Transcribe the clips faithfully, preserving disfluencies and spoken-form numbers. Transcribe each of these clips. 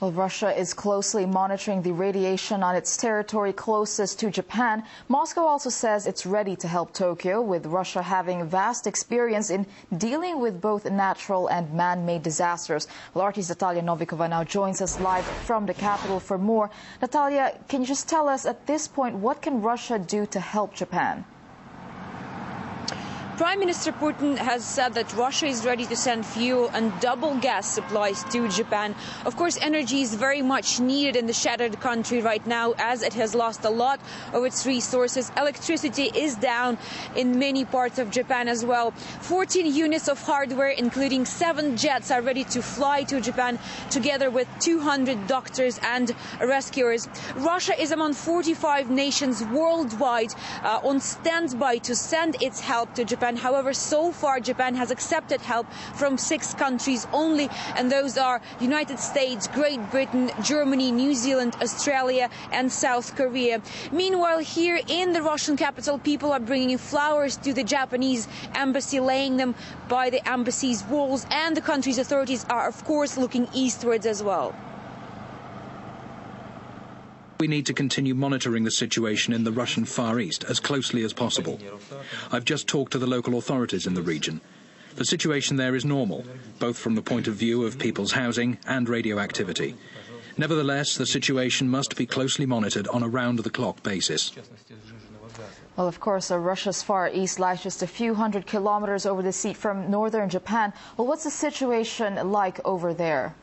Well, Russia is closely monitoring the radiation on its territory closest to Japan. Moscow also says it's ready to help Tokyo, with Russia having vast experience in dealing with both natural and man-made disasters. Well, artist Natalia Novikova now joins us live from the capital for more. Natalia, can you just tell us at this point, what can Russia do to help Japan? Prime Minister Putin has said that Russia is ready to send fuel and double gas supplies to Japan. Of course, energy is very much needed in the shattered country right now, as it has lost a lot of its resources. Electricity is down in many parts of Japan as well. fourteen units of hardware, including seven jets, are ready to fly to Japan, together with two hundred doctors and rescuers. Russia is among forty-five nations worldwide uh, on standby to send its help to Japan. However, so far, Japan has accepted help from six countries only, and those are United States, Great Britain, Germany, New Zealand, Australia, and South Korea. Meanwhile, here in the Russian capital, people are bringing flowers to the Japanese embassy, laying them by the embassy's walls, and the country's authorities are, of course, looking eastwards as well. We need to continue monitoring the situation in the Russian Far East as closely as possible. I've just talked to the local authorities in the region. The situation there is normal, both from the point of view of people's housing and radioactivity. Nevertheless, the situation must be closely monitored on a round-the-clock basis. Well, of course, Russia's Far East lies just a few hundred kilometers over the sea from northern Japan. Well, what's the situation like over there?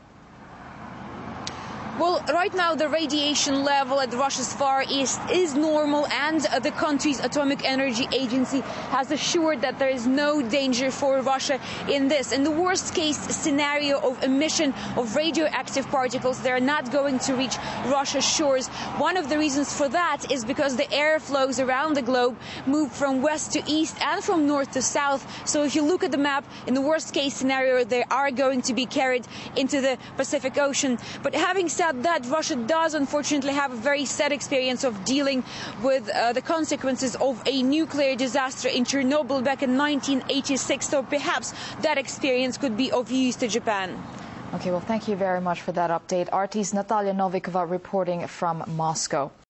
Well, right now the radiation level at Russia's Far East is normal, and the country's Atomic Energy Agency has assured that there is no danger for Russia in this. In the worst-case scenario of emission of radioactive particles, they're not going to reach Russia's shores. One of the reasons for that is because the air flows around the globe move from west to east and from north to south. So if you look at the map, in the worst-case scenario, they are going to be carried into the Pacific Ocean. But having said that, Russia does unfortunately have a very sad experience of dealing with uh, the consequences of a nuclear disaster in Chernobyl back in nineteen eighty-six, so perhaps that experience could be of use to Japan. Okay, well, thank you very much for that update. R T's Natalia Novikova reporting from Moscow.